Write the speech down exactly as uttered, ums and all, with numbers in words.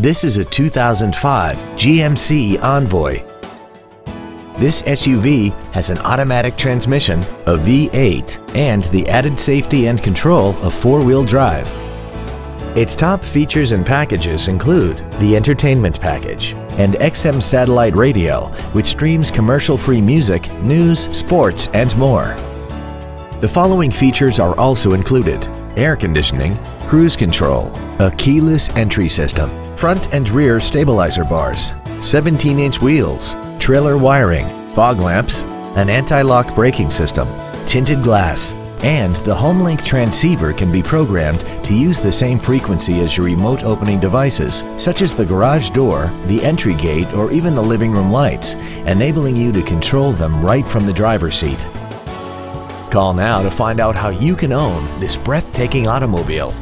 This is a two thousand five G M C Envoy. This S U V has an automatic transmission, a V eight, and the added safety and control of four-wheel drive. Its top features and packages include the entertainment package and X M satellite radio, which streams commercial-free music, news, sports, and more. The following features are also included: air conditioning, cruise control, a keyless entry system, front and rear stabilizer bars, seventeen inch wheels, trailer wiring, fog lamps, an anti-lock braking system, tinted glass, and the HomeLink transceiver can be programmed to use the same frequency as your remote opening devices, such as the garage door, the entry gate, or even the living room lights, enabling you to control them right from the driver's seat. Call now to find out how you can own this breathtaking automobile.